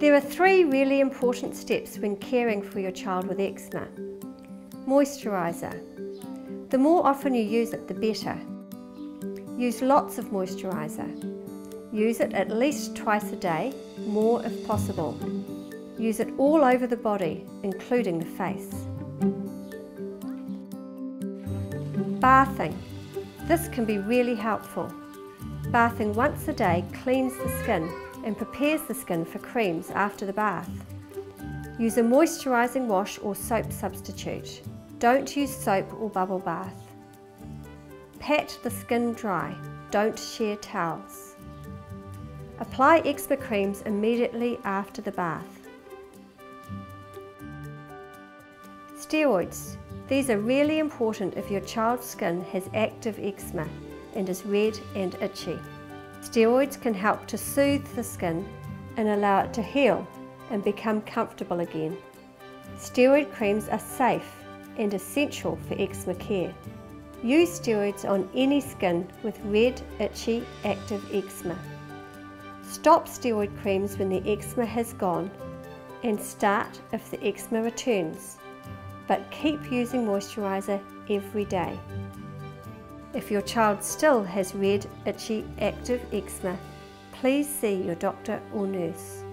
There are three really important steps when caring for your child with eczema. Moisturiser. The more often you use it, the better. Use lots of moisturiser. Use it at least twice a day, more if possible. Use it all over the body, including the face. Bathing. This can be really helpful. Bathing once a day cleans the skin and prepares the skin for creams after the bath. Use a moisturising wash or soap substitute. Don't use soap or bubble bath. Pat the skin dry. Don't share towels. Apply eczema creams immediately after the bath. Steroids. These are really important if your child's skin has active eczema and is red and itchy. Steroids can help to soothe the skin and allow it to heal and become comfortable again. Steroid creams are safe and essential for eczema care. Use steroids on any skin with red, itchy, active eczema. Stop steroid creams when the eczema has gone and start if the eczema returns, but keep using moisturiser every day. If your child still has red, itchy, active eczema, please see your doctor or nurse.